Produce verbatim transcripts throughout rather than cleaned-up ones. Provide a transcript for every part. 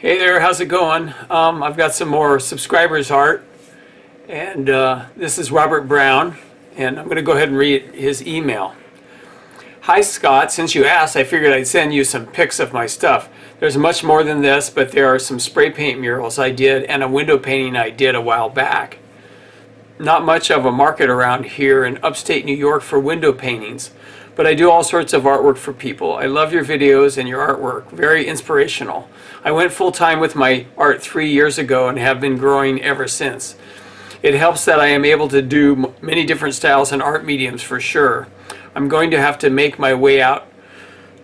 Hey there, how's it going? Um, I've got some more subscribers art, and uh, this is Robert Brown, and I'm going to go ahead and read his email. Hi Scott, since you asked, I figured I'd send you some pics of my stuff. There's much more than this, but there are some spray paint murals I did and a window painting I did a while back. Not much of a market around here in upstate New York for window paintings, but I do all sorts of artwork for people. I love your videos and your artwork. Very inspirational. I went full-time with my art three years ago and have been growing ever since. It helps that I am able to do many different styles and art mediums for sure. I'm going to have to make my way out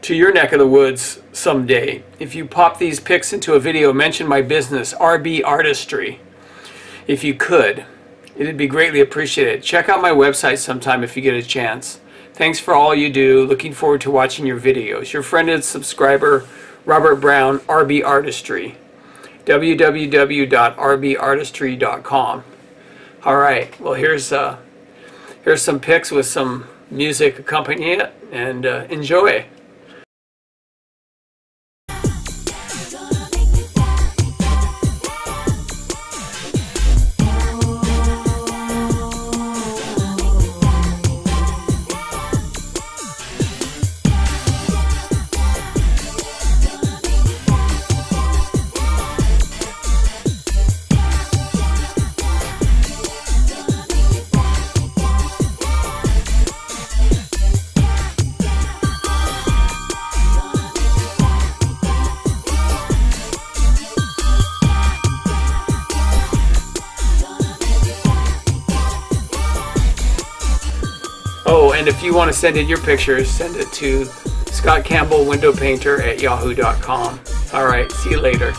to your neck of the woods someday. If you pop these pics into a video, mention my business, R B Artistry, if you could. It'd be greatly appreciated. Check out my website sometime if you get a chance. Thanks for all you do. Looking forward to watching your videos. Your friend and subscriber, Robert Brown, R B Artistry. w w w dot r b artistry dot com. All right. Well, here's uh, here's some pics with some music accompanying it, and uh, enjoy. Oh, and if you want to send in your pictures, send it to Scott Campbell Window Painter at yahoo dot com. All right, see you later.